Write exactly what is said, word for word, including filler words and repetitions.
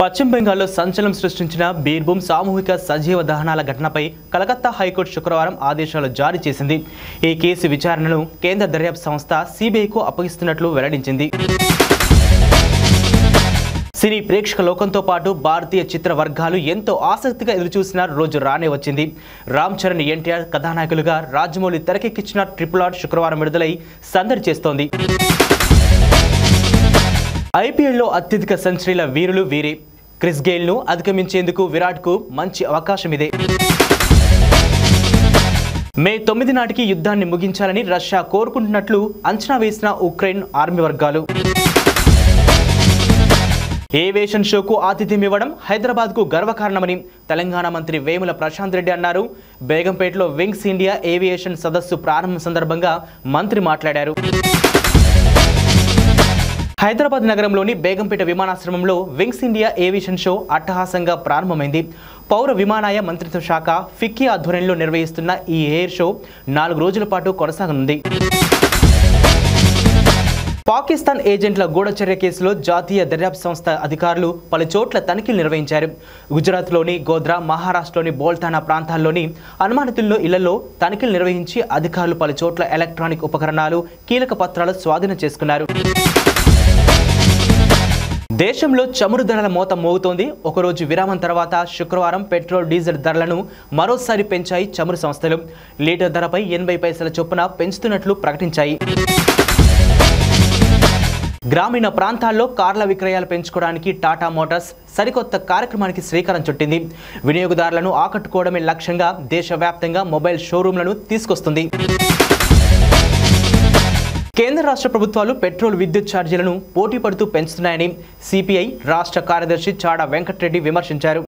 పశ్చిమ బెంగాల్లో సంచలనం సృష్టించిన బీర్భూమ్ సామూహిక సజీవ దహనాల ఘటనపై కలకత్తా హైకోర్టు శుక్రవారం ఆదేశాలు జారీ చేసింది. ఈ కేసు విచారణను కేంద్ర దర్యాప్తు సంస్థ సిబిఐకు అప్పగిస్తున్నట్లు వెల్లడించింది. సినీ ప్రేక్షక లోకంతో పాటు భారతీయ చిత్ర వర్గాలు ఎంతో ఆసక్తిగా ఎదురుచూసిన రోజు రానే వచ్చింది. రామ్ చరణ్ ఎన్టీఆర్ కథానాయకులుగా రాజమౌళి తెరకెక్కించిన ట్రిపుల్ ఆర్ శుక్రవారం విడుదలై సందడి చేస్తోంది. ఐపీఎల్లో అత్యధిక సెంచరీల వీరులు వీరే. క్రిస్ గేల్ను అధిగమించేందుకు విరాట్కు మంచి అవకాశం ఇదే. మే తొమ్మిది నాటికి యుద్ధాన్ని ముగించాలని రష్యా కోరుకుంటున్నట్లు అంచనా వేసిన ఉక్రెయిన్ ఆర్మీ వర్గాలు. ఏవియేషన్ షోకు ఆతిథ్యం ఇవ్వడం హైదరాబాద్కు గర్వకారణమని తెలంగాణ మంత్రి వేముల ప్రశాంత్ రెడ్డి అన్నారు. బేగంపేటలో వింగ్స్ ఇండియా ఏవియేషన్ సదస్సు ప్రారంభ సందర్భంగా మంత్రి మాట్లాడారు. హైదరాబాద్ నగరంలోని బేగంపేట విమానాశ్రయంలో వింగ్స్ ఇండియా ఏవియేషన్ షో అట్టహాసంగా ప్రారంభమైంది. పౌర విమానయాన మంత్రిత్వ శాఖ ఫిక్కీ ఆధ్వర్యంలో నిర్వహిస్తున్న ఈ ఎయిర్ షో నాలుగు రోజుల పాటు కొనసాగనుంది. పాకిస్తాన్ ఏజెంట్ల గూఢచర్య కేసులో జాతీయ దర్యాప్తు సంస్థ అధికారులు పలు చోట్ల తనిఖీలు నిర్వహించారు. గుజరాత్లోని గోధ్రా, మహారాష్ట్రలోని బోల్తానా ప్రాంతాల్లోని అనుమానితుల్లో ఇళ్లలో తనిఖీలు నిర్వహించి అధికారులు పలు చోట్ల ఎలక్ట్రానిక్ ఉపకరణాలు, కీలక పత్రాలు స్వాధీనం చేసుకున్నారు. దేశంలో చమురు ధరల మోత మోగుతోంది. ఒకరోజు విరామం తర్వాత శుక్రవారం పెట్రోల్, డీజిల్ ధరలను మరోసారి పెంచాయి చమురు సంస్థలు. లీటర్ ధరపై ఎనభై పైసల చొప్పున పెంచుతున్నట్లు ప్రకటించాయి. గ్రామీణ ప్రాంతాల్లో కార్ల విక్రయాలు పెంచుకోవడానికి టాటా మోటార్స్ సరికొత్త కార్యక్రమానికి శ్రీకారం చుట్టింది. వినియోగదారులను ఆకట్టుకోవడమే లక్ష్యంగా దేశవ్యాప్తంగా మొబైల్ షోరూంలను తీసుకొస్తుంది. కేంద్ర రాష్ట్ర ప్రభుత్వాలు పెట్రోల్, విద్యుత్ ఛార్జీలను పోటీ పడుతూ పెంచుతున్నాయని సిపిఐ రాష్ట్ర కార్యదర్శి చాడ వెంకటరెడ్డి విమర్శించారు.